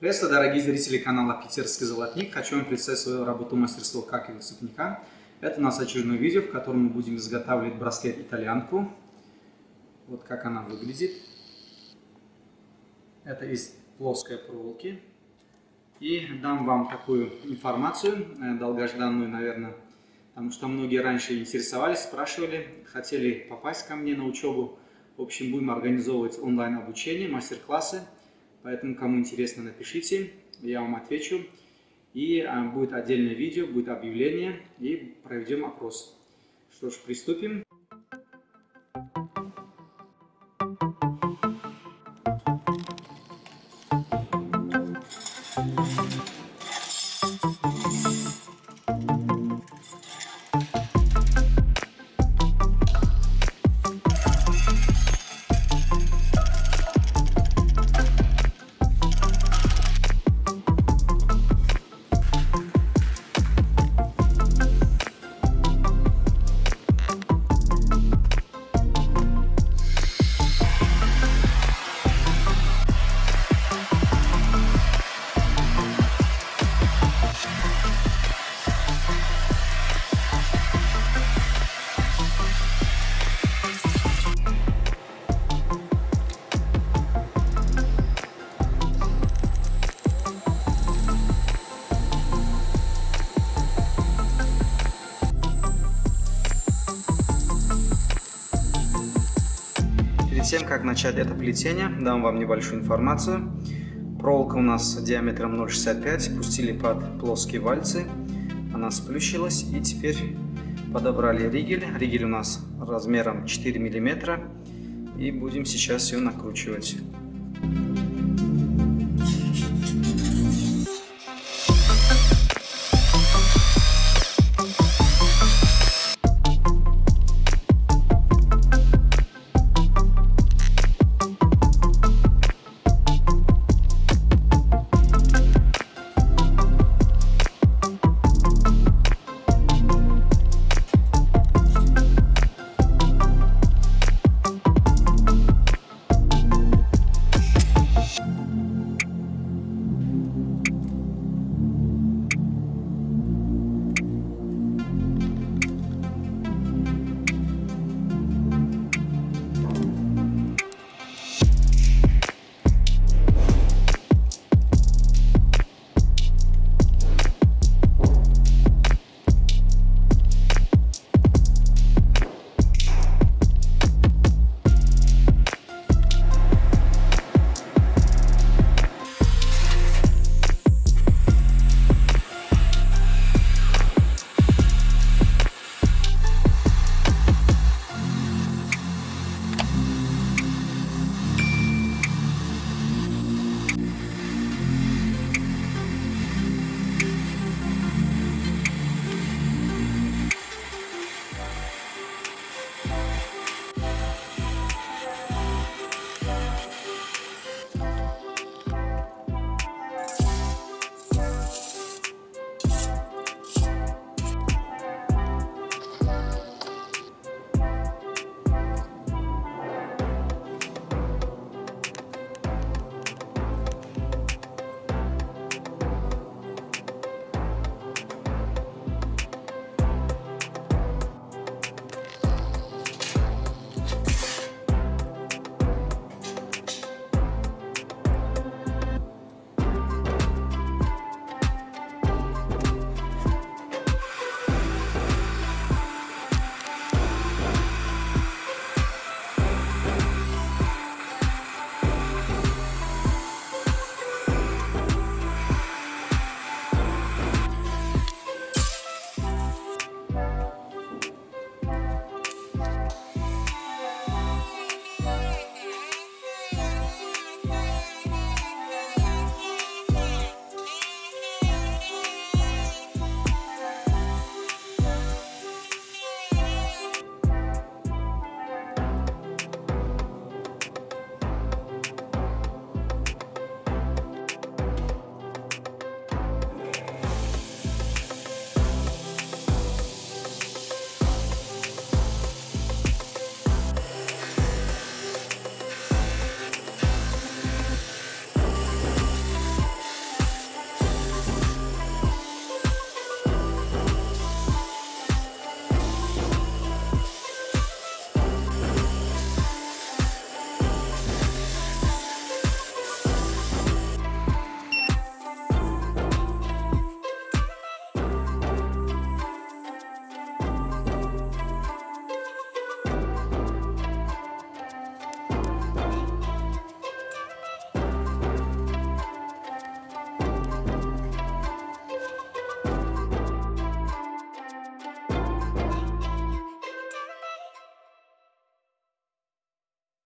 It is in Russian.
Приветствую, дорогие зрители канала Питерский Золотник. Хочу вам представить свою работу мастерства как и отцепника. Это у нас очередное видео, в котором мы будем изготавливать браслет-итальянку. Вот как она выглядит. Это из плоской проволоки. И дам вам такую информацию, долгожданную, наверное, потому что многие раньше интересовались, спрашивали, хотели попасть ко мне на учебу. В общем, будем организовывать онлайн-обучение, мастер-классы. Поэтому, кому интересно, напишите, я вам отвечу. И будет отдельное видео, будет объявление, и проведем опрос. Что ж, приступим. Перед тем, как начать это плетение, дам вам небольшую информацию. Проволока у нас диаметром 0,65, пустили под плоские вальцы, она сплющилась, и теперь подобрали ригель. Ригель у нас размером 4 мм, и будем сейчас ее накручивать.